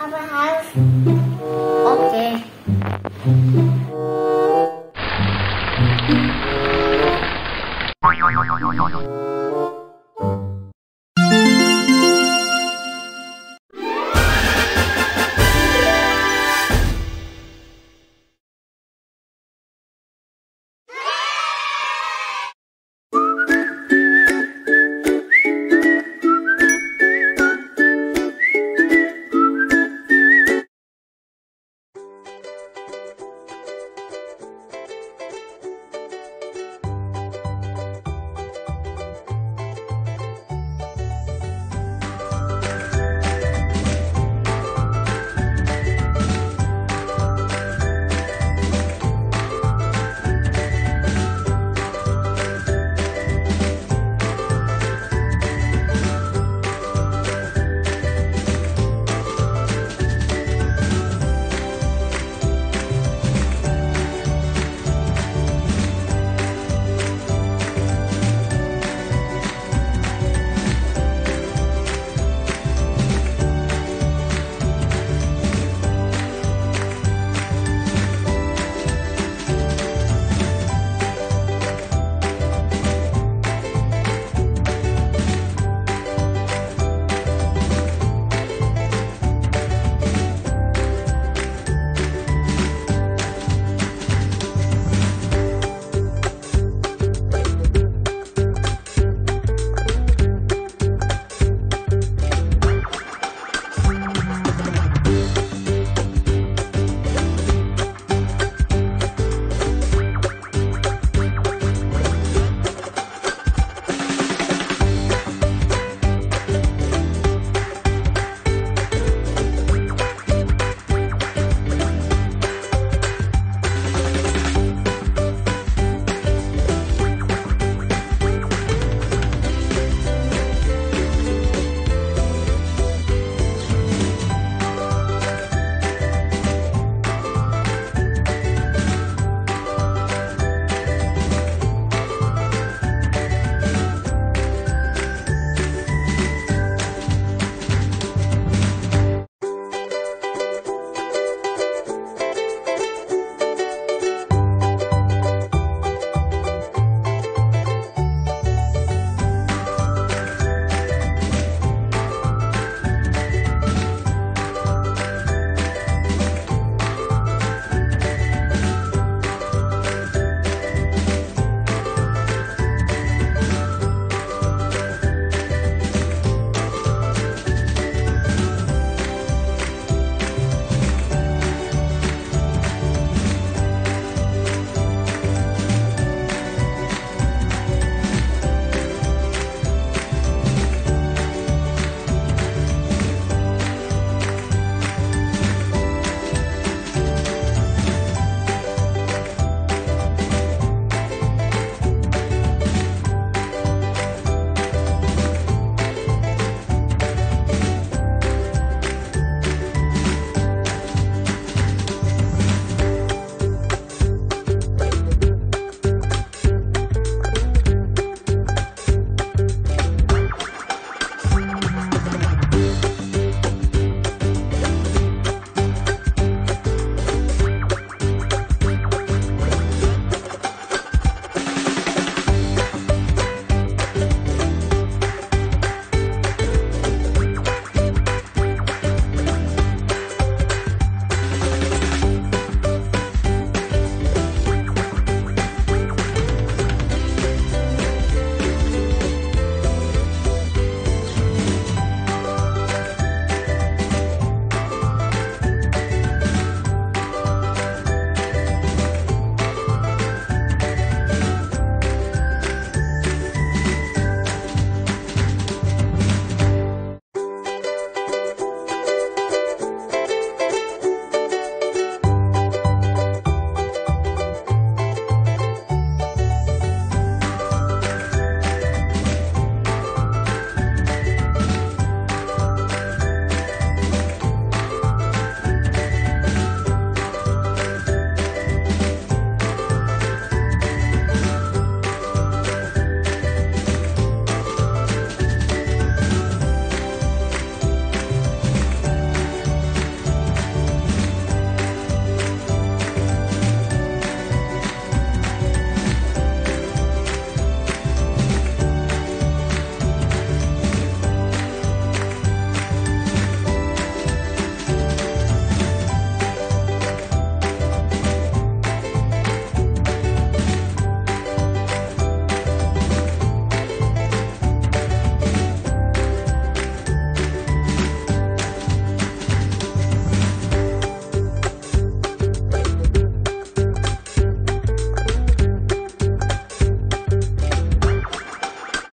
our house.